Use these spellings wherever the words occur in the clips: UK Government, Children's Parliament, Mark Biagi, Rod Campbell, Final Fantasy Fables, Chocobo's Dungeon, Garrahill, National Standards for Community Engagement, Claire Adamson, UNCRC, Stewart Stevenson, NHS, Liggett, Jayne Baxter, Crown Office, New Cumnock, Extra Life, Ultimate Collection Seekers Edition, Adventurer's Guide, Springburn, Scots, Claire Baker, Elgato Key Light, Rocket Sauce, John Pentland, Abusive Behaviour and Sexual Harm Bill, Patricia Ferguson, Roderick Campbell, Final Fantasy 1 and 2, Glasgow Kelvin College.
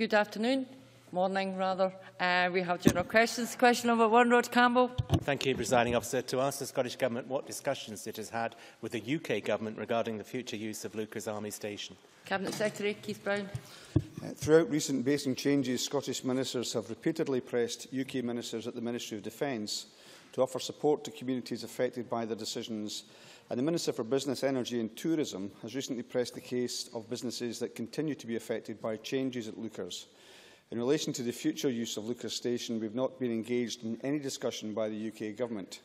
Good afternoon. Morning, rather. We have general questions. Question number one, Rod Campbell. Thank you, Presiding Officer. To ask the Scottish Government what discussions it has had with the UK Government regarding the future use of Leuchars Army Station. Cabinet Secretary Keith Brown. Throughout recent basing changes, Scottish ministers have repeatedly pressed UK ministers at the Ministry of Defence to offer support to communities affected by their decisions, and the Minister for Business, Energy and Tourism has recently pressed the case of businesses that continue to be affected by changes at Leuchars. In relation to the future use of Leuchars Station, we have not been engaged in any discussion by the UK Government.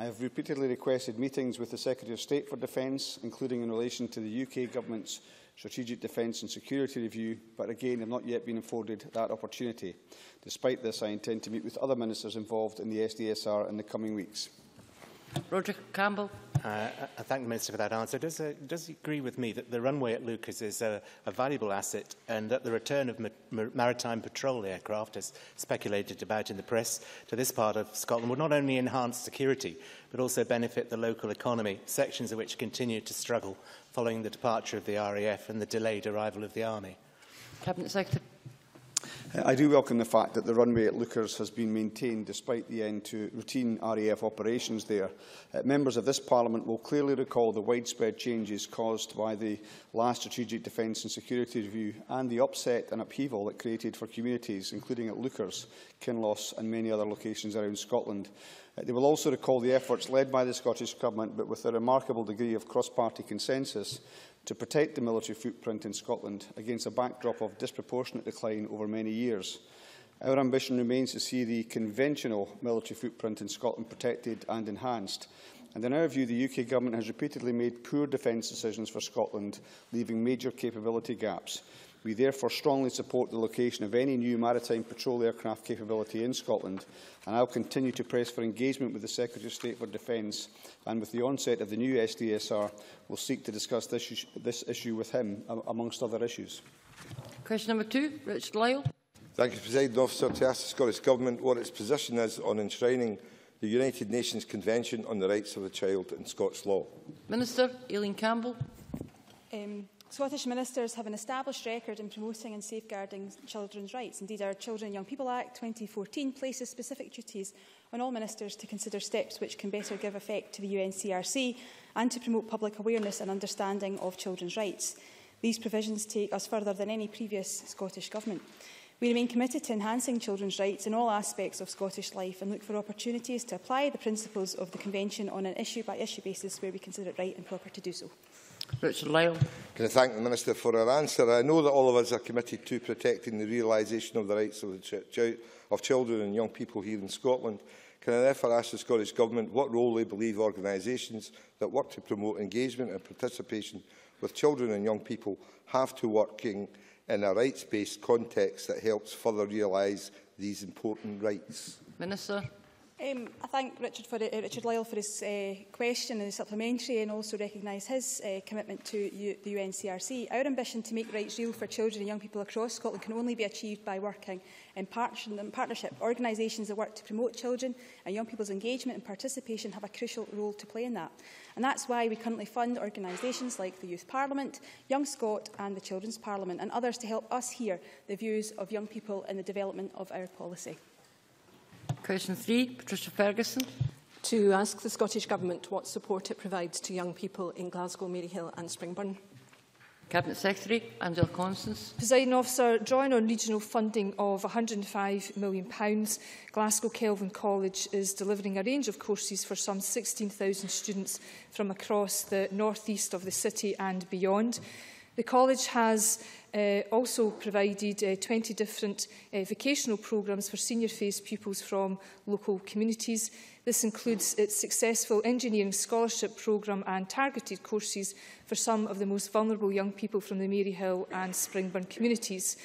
I have repeatedly requested meetings with the Secretary of State for Defence, including in relation to the UK Government's Strategic Defence and Security Review, but again I have not yet been afforded that opportunity. Despite this, I intend to meet with other ministers involved in the SDSR in the coming weeks. Roderick Campbell. I thank the Minister for that answer. Does he agree with me that the runway at Leuchars is a valuable asset, and that the return of maritime patrol aircraft, as speculated about in the press, to this part of Scotland would not only enhance security but also benefit the local economy, sections of which continue to struggle following the departure of the RAF and the delayed arrival of the Army? Cabinet Secretary. I do welcome the fact that the runway at Leuchars has been maintained despite the end to routine RAF operations there. Members of this Parliament will clearly recall the widespread changes caused by the last Strategic Defence and Security Review and the upset and upheaval it created for communities, including at Leuchars, Kinloss and many other locations around Scotland. They will also recall the efforts led by the Scottish Government, but with a remarkable degree of cross-party consensus, to protect the military footprint in Scotland against a backdrop of disproportionate decline over many years. Our ambition remains to see the conventional military footprint in Scotland protected and enhanced. And in our view, the UK Government has repeatedly made poor defence decisions for Scotland, leaving major capability gaps. We therefore strongly support the location of any new maritime patrol aircraft capability in Scotland, and I will continue to press for engagement with the Secretary of State for Defence, and with the onset of the new SDSR, will seek to discuss this issue with him, amongst other issues. Question number two, Richard Lyle. Thank you, President Officer. To ask the Scottish Government what its position is on enshrining the United Nations Convention on the Rights of the Child in Scots law. Minister Eileen Campbell. Scottish ministers have an established record in promoting and safeguarding children's rights. Indeed, our Children and Young People Act 2014 places specific duties on all ministers to consider steps which can better give effect to the UNCRC and to promote public awareness and understanding of children's rights. These provisions take us further than any previous Scottish Government. We remain committed to enhancing children's rights in all aspects of Scottish life and look for opportunities to apply the principles of the Convention on an issue-by-issue basis where we consider it right and proper to do so. Richard Lyle. Can I thank the Minister for her answer? I know that all of us are committed to protecting the realisation of the rights of children and young people here in Scotland. Can I therefore ask the Scottish Government what role they believe organisations that work to promote engagement and participation with children and young people have to working in a rights-based context that helps further realise these important rights? Minister. I thank Richard Lyle for his question and his supplementary, and also recognise his commitment to the UNCRC. Our ambition to make rights real for children and young people across Scotland can only be achieved by working in partnership. Organisations that work to promote children and young people's engagement and participation have a crucial role to play in that. And that's why we currently fund organisations like the Youth Parliament, Young Scot and the Children's Parliament, and others to help us hear the views of young people in the development of our policy. Question 3, Patricia Ferguson. To ask the Scottish Government what support it provides to young people in Glasgow, Maryhill and Springburn. Cabinet Secretary Angela Constance. Presiding Officer, drawing on regional funding of £105 million, Glasgow Kelvin College is delivering a range of courses for some 16,000 students from across the northeast of the city and beyond. The college has also provided 20 different vocational programmes for senior-phase pupils from local communities. This includes its successful engineering scholarship programme and targeted courses for some of the most vulnerable young people from the Maryhill and Springburn communities.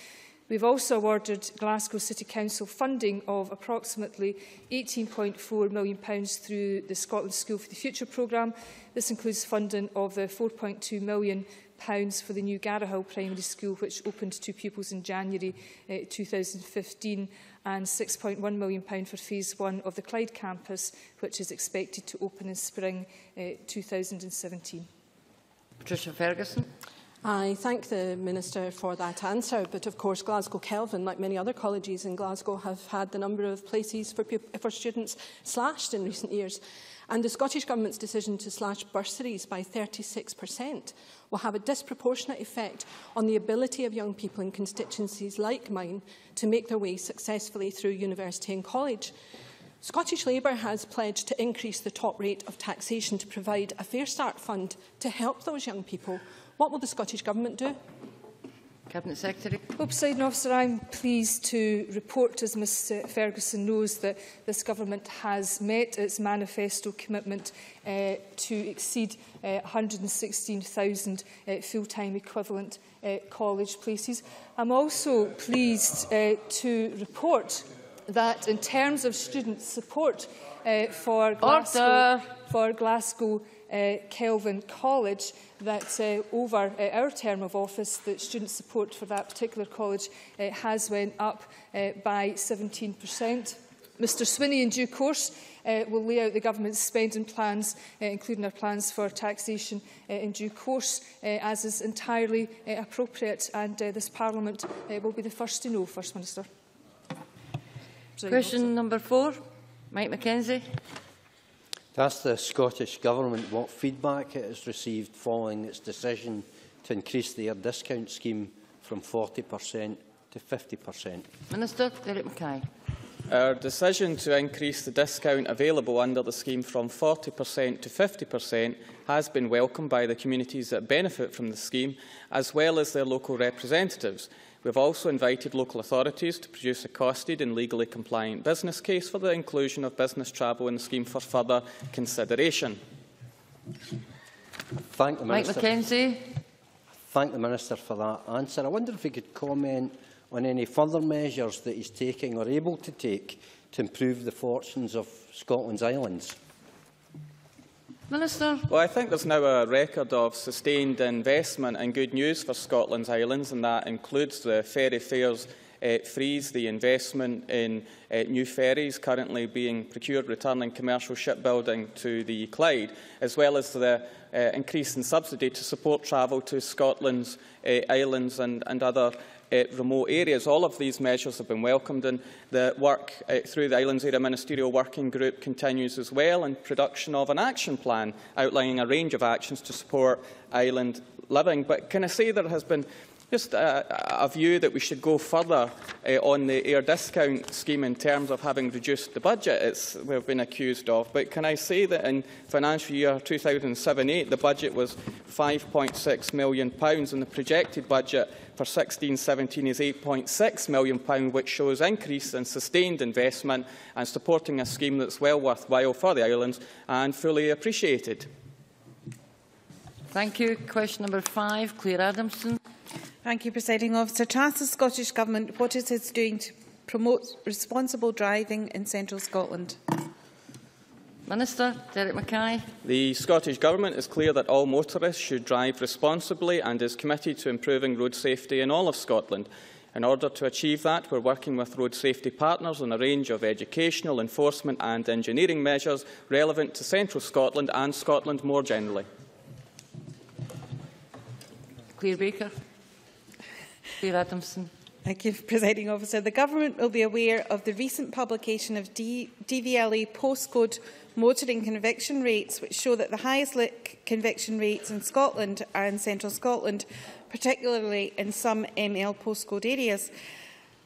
We've also awarded Glasgow City Council funding of approximately £18.4 million through the Scotland School for the Future programme. This includes funding of the £4.2 million for the new Garrahill Primary School, which opened to pupils in January 2015, and £6.1 million for Phase 1 of the Clyde campus, which is expected to open in spring 2017. Patricia Ferguson. I thank the Minister for that answer, but of course Glasgow Kelvin, like many other colleges in Glasgow, have had the number of places for students slashed in recent years. And the Scottish Government's decision to slash bursaries by 36% will have a disproportionate effect on the ability of young people in constituencies like mine to make their way successfully through university and college. Scottish Labour has pledged to increase the top rate of taxation to provide a Fair Start fund to help those young people. What will the Scottish Government do? Cabinet Secretary. Well, Presiding Officer, I'm pleased to report, as Ms Ferguson knows, that this Government has met its manifesto commitment to exceed 116,000 full-time equivalent college places. I'm also pleased to report that in terms of student support for Glasgow Kelvin College, that over our term of office, the student support for that particular college has went up by 17%. Mr Swinney, in due course, will lay out the Government's spending plans, including our plans for taxation in due course, as is entirely appropriate, and this Parliament will be the first to know, First Minister. Question number 4, Mike McKenzie. To ask the Scottish Government what feedback it has received following its decision to increase the air discount scheme from 40% to 50%. Minister Derek Mackay. Our decision to increase the discount available under the scheme from 40% to 50% has been welcomed by the communities that benefit from the scheme, as well as their local representatives. We have also invited local authorities to produce a costed and legally compliant business case for the inclusion of business travel in the scheme for further consideration. Thank the Minister. Mike McKenzie. Thank the Minister for that answer. I wonder if he could comment on any further measures that he is taking or able to take to improve the fortunes of Scotland's islands. Minister. Well, I think there's now a record of sustained investment and good news for Scotland's islands, and that includes the ferry fares freeze, the investment in new ferries currently being procured, returning commercial shipbuilding to the Clyde, as well as the increase in subsidy to support travel to Scotland's islands and other remote areas. All of these measures have been welcomed, and the work through the Islands Area Ministerial Working Group continues as well, and production of an action plan outlining a range of actions to support island living. But can I say there has been just a view that we should go further on the air discount scheme in terms of having reduced the budget, as we have been accused of. But can I say that in financial year 2007-08, the budget was £5.6 million, and the projected budget for 2016-17 is £8.6 million, which shows increase in sustained investment and supporting a scheme that's well worthwhile for the islands and fully appreciated. Thank you. Question number 5, Claire Adamson. Thank you, Presiding Officer. To ask the Scottish Government what it is doing to promote responsible driving in Central Scotland. Minister Derek Mackay. The Scottish Government is clear that all motorists should drive responsibly and is committed to improving road safety in all of Scotland. In order to achieve that, we are working with road safety partners on a range of educational, enforcement and engineering measures relevant to Central Scotland and Scotland more generally. Claire Baker. Thank you, Presiding Officer. The Government will be aware of the recent publication of DVLA postcode motoring conviction rates, which show that the highest conviction rates in Scotland are in Central Scotland, particularly in some ML postcode areas.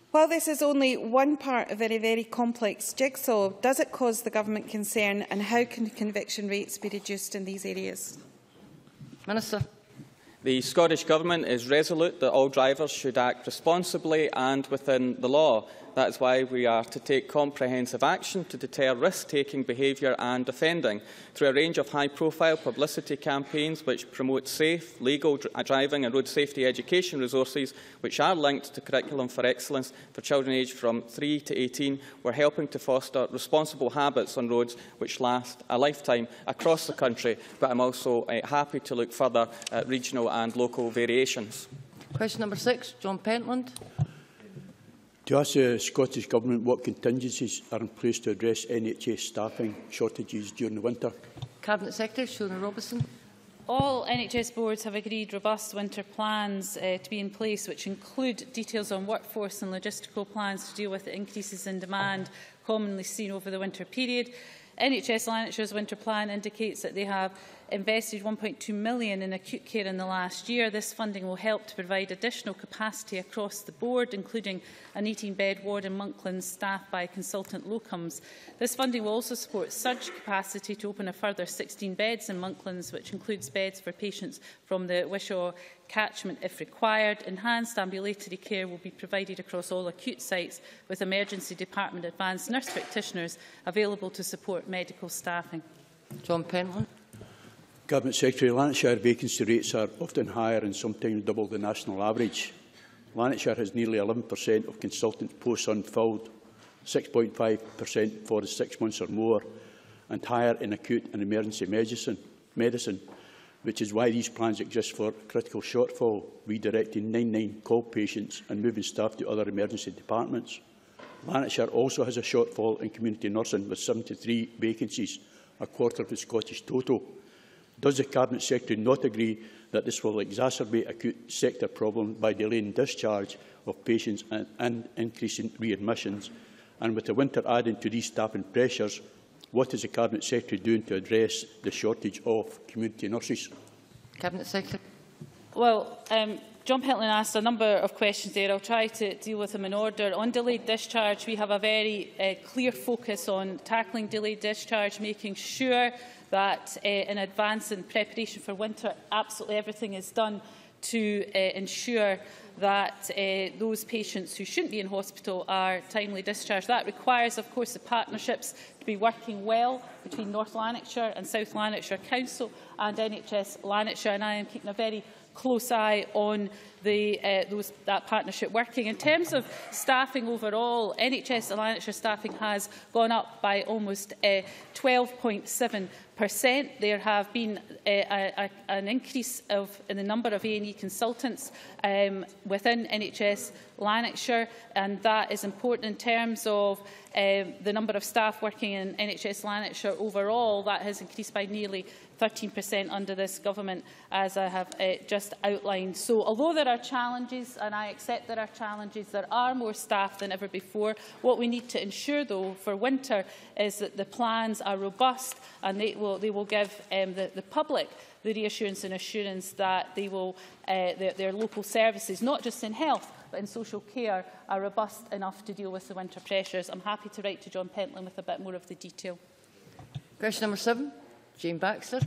While this is only one part of a very complex jigsaw, does it cause the Government concern, and how can conviction rates be reduced in these areas? Minister. The Scottish Government is resolute that all drivers should act responsibly and within the law. That is why we are to take comprehensive action to deter risk-taking behaviour and offending through a range of high-profile publicity campaigns which promote safe, legal driving and road safety education resources which are linked to Curriculum for Excellence for children aged from 3 to 18. We are helping to foster responsible habits on roads which last a lifetime across the country, but I am also happy to look further at regional and local variations. Question number 6, John Pentland. To ask the Scottish Government what contingencies are in place to address NHS staffing shortages during the winter. Cabinet Secretary Shona Robison. All NHS boards have agreed robust winter plans to be in place, which include details on workforce and logistical plans to deal with the increases in demand commonly seen over the winter period. NHS Lancashire's winter plan indicates that they have invested £1.2 million in acute care in the last year. This funding will help to provide additional capacity across the board, including an 18-bed ward in Monklands staffed by consultant locums. This funding will also support surge capacity to open a further 16 beds in Monklands, which includes beds for patients from the Wishaw catchment if required. Enhanced ambulatory care will be provided across all acute sites, with emergency department advanced nurse practitioners available to support medical staffing. John Pentland. Cabinet Secretary, Lanarkshire vacancy rates are often higher and sometimes double the national average. Lanarkshire has nearly 11% of consultant posts unfilled, 6.5% for 6 months or more, and higher in acute and emergency medicine, which is why these plans exist for critical shortfall, redirecting 99 call patients and moving staff to other emergency departments. Lanarkshire also has a shortfall in community nursing with 73 vacancies, a quarter of the Scottish total. Does the Cabinet Secretary not agree that this will exacerbate acute sector problems by delaying discharge of patients and increasing readmissions? And with the winter adding to these staffing pressures, what is the Cabinet Secretary doing to address the shortage of community nurses? Cabinet Secretary. Well, John Pentland asked a number of questions there. I'll try to deal with them in order. On delayed discharge, we have a very clear focus on tackling delayed discharge, making sure that in advance and preparation for winter, absolutely everything is done to ensure that those patients who shouldn't be in hospital are timely discharged. That requires, of course, the partnerships to be working well between North Lanarkshire and South Lanarkshire Council and NHS Lanarkshire, and I am keeping a very close eye on that partnership working. In terms of staffing overall, NHS Lanarkshire staffing has gone up by almost 12.7%. There have been an increase in the number of A&E consultants within NHS Lanarkshire, and that is important in terms of the number of staff working in NHS Lanarkshire overall. That has increased by nearly 13% under this government, as I have just outlined. So, although there are challenges, and I accept there are challenges, there are more staff than ever before. What we need to ensure, though, for winter is that the plans are robust and they will give the public the reassurance and assurance that they will, their local services, not just in health, but in social care, are robust enough to deal with the winter pressures. I'm happy to write to John Pentland with a bit more of the detail. Question number 7, Jayne Baxter.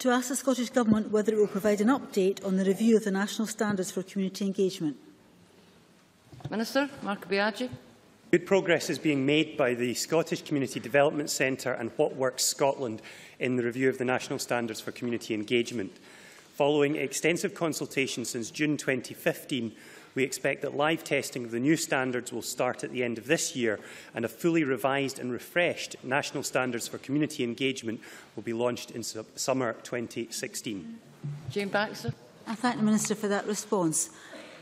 To ask the Scottish Government whether it will provide an update on the review of the national standards for community engagement. Minister, Mark Biagi. Good progress is being made by the Scottish Community Development Centre and What Works Scotland in the review of the national standards for community engagement. Following extensive consultation since June 2015, we expect that live testing of the new standards will start at the end of this year, and a fully revised and refreshed National Standards for Community Engagement will be launched in summer 2016. Jayne Baxter. I thank the Minister for that response.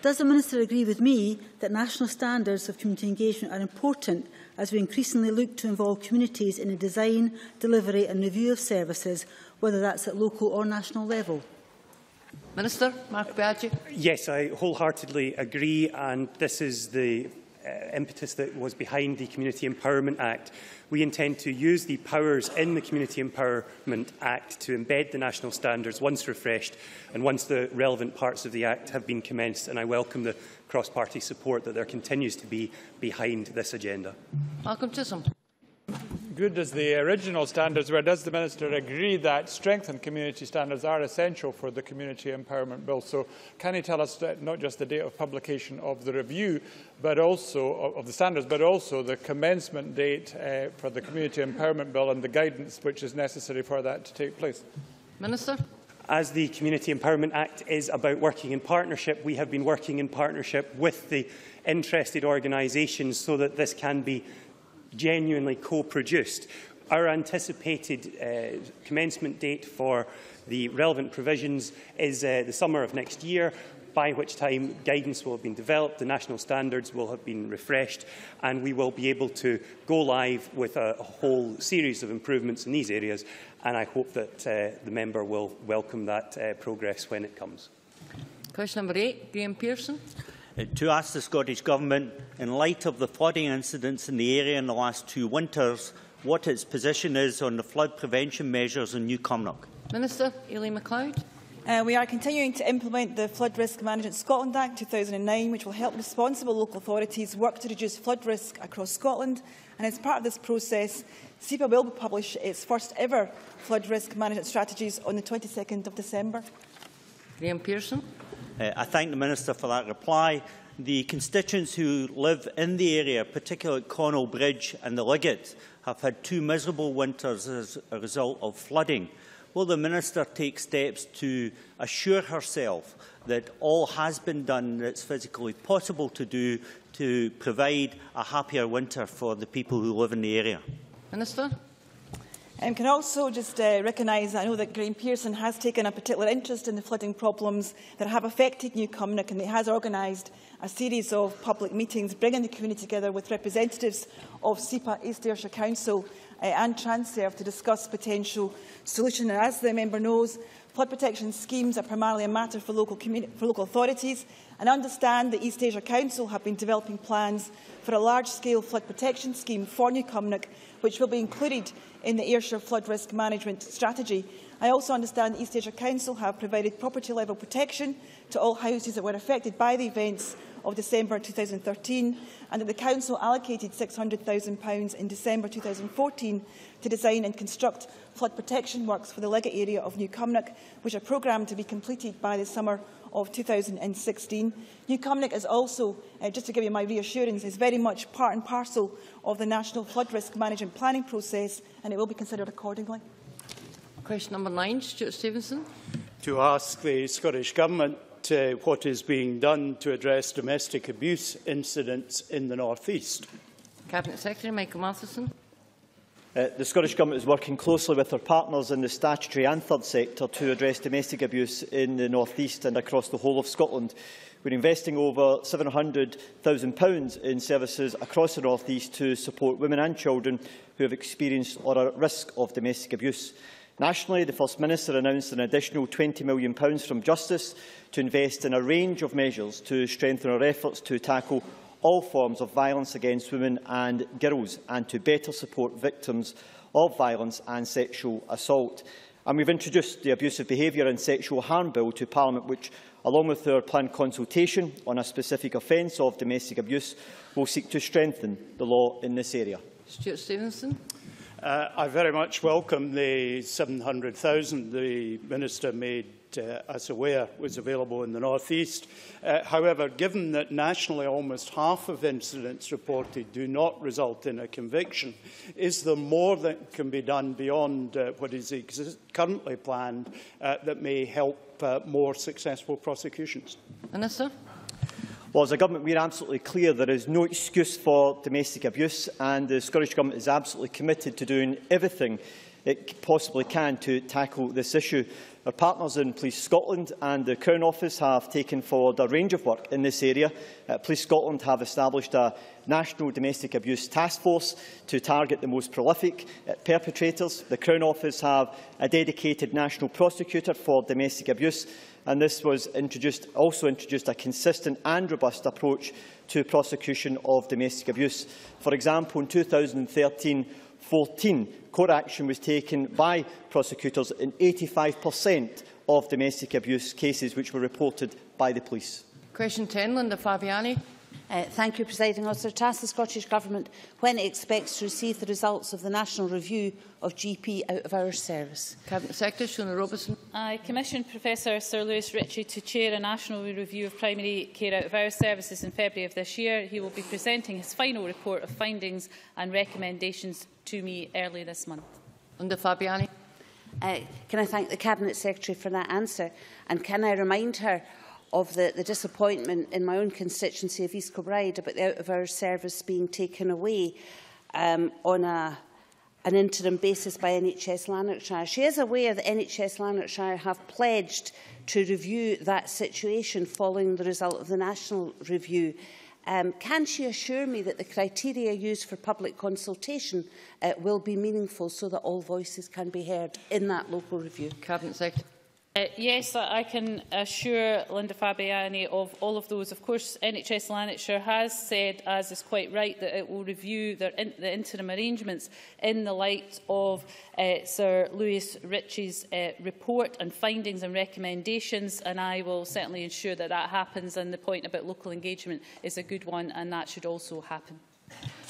Does the Minister agree with me that national standards of community engagement are important as we increasingly look to involve communities in the design, delivery and review of services, whether that's at local or national level? Minister, Mark Biagi. Yes, I wholeheartedly agree, and this is the impetus that was behind the Community Empowerment Act. We intend to use the powers in the Community Empowerment Act to embed the national standards once refreshed and once the relevant parts of the Act have been commenced, and I welcome the cross-party support that there continues to be behind this agenda. Malcolm Chisholm. Good as the original standards were, does the Minister agree that strengthened community standards are essential for the Community Empowerment Bill? So can he tell us that not just the date of publication of the review, but also of the standards, but also the commencement date for the Community Empowerment Bill and the guidance which is necessary for that to take place? Minister? As the Community Empowerment Act is about working in partnership, we have been working in partnership with the interested organisations so that this can be genuinely co-produced. Our anticipated commencement date for the relevant provisions is the summer of next year. by which time guidance will have been developed, the national standards will have been refreshed, and we will be able to go live with a whole series of improvements in these areas. And I hope that the member will welcome that progress when it comes. Question number 8, Graeme Pearson. To ask the Scottish Government, in light of the flooding incidents in the area in the last 2 winters, what its position is on the flood prevention measures in New Cumnock. Minister Aileen MacLeod. We are continuing to implement the Flood Risk Management Scotland Act 2009, which will help responsible local authorities work to reduce flood risk across Scotland. And as part of this process, SEPA will publish its first ever flood risk management strategies on the 22nd of December. Graeme Pearson. I thank the Minister for that reply. The constituents who live in the area, particularly at Connaught Bridge and the Liggett, have had 2 miserable winters as a result of flooding. Will the Minister take steps to assure herself that all has been done that's physically possible to do to provide a happier winter for the people who live in the area? Minister. Can I also just recognise that I know that Graeme Pearson has taken a particular interest in the flooding problems that have affected New Cumnock, and he has organised a series of public meetings bringing the community together with representatives of SEPA, East Ayrshire Council and Transerve to discuss potential solutions. And as the member knows, flood protection schemes are primarily a matter for local authorities, and I understand that East Ayrshire Council have been developing plans for a large-scale flood protection scheme for New Cumnock, which will be included in the Ayrshire Flood Risk Management Strategy. I also understand that East Ayrshire Council have provided property-level protection to all houses that were affected by the events of December 2013, and that the Council allocated £600,000 in December 2014 to design and construct flood protection works for the Liggett area of New Cumnock, which are programmed to be completed by the summer of 2016. New Cumnock is also, just to give you my reassurance, is very much part and parcel of the National Flood Risk Management Planning process, and it will be considered accordingly. Question number 9, Stewart Stevenson. To ask the Scottish Government what is being done to address domestic abuse incidents in the North East. Cabinet Secretary Michael Matheson. The Scottish Government is working closely with our partners in the statutory and third sector to address domestic abuse in the North East and across the whole of Scotland. We are investing over £700,000 in services across the North East to support women and children who have experienced or are at risk of domestic abuse. Nationally, the First Minister announced an additional £20 million from Justice to invest in a range of measures to strengthen our efforts to tackle all forms of violence against women and girls and to better support victims of violence and sexual assault. And we've introduced the Abusive Behaviour and Sexual Harm Bill to Parliament, which, along with our planned consultation on a specific offence of domestic abuse, will seek to strengthen the law in this area. Stewart Stevenson. I very much welcome the £700,000 the Minister made us aware was available in the North East. However, given that nationally almost half of incidents reported do not result in a conviction, is there more that can be done beyond what is currently planned that may help more successful prosecutions? Minister. Well, as a Government, we are absolutely clear there is no excuse for domestic abuse, and the Scottish Government is absolutely committed to doing everything it possibly can to tackle this issue. Our partners in Police Scotland and the Crown Office have taken forward a range of work in this area. Police Scotland have established a National Domestic Abuse Task Force to target the most prolific perpetrators. The Crown Office have a dedicated National Prosecutor for domestic abuse, and this was also introduced a consistent and robust approach to prosecution of domestic abuse. For example, in 2013-14, court action was taken by prosecutors in 85% of domestic abuse cases which were reported by the police. Question 10, Linda Fabiani. Thank you, Presiding Officer. To ask the Scottish Government when it expects to receive the results of the national review of GP out-of-hours service. Cabinet Secretary Shona Robison. I commissioned Professor Sir Lewis Ritchie to chair a national review of primary care out-of-hours services in February of this year. He will be presenting his final report of findings and recommendations to me early this month. Linda Fabiani. Can I thank the Cabinet Secretary for that answer, and can I remind her of the disappointment in my own constituency of East Kilbride about the out-of-hours service being taken away on a, an interim basis by NHS Lanarkshire. She is aware that NHS Lanarkshire have pledged to review that situation following the result of the national review. Can she assure me that the criteria used for public consultation will be meaningful so that all voices can be heard in that local review? Cabinet Secretary. Yes, I can assure Linda Fabiani of all of those. Of course, NHS Lanarkshire has said, as is quite right, that it will review the interim arrangements in the light of Sir Lewis Ritchie's report and findings and recommendations, and I will certainly ensure that that happens. And the point about local engagement is a good one, and that should also happen.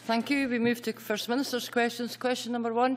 Thank you. We move to First Minister's questions. Question number 1,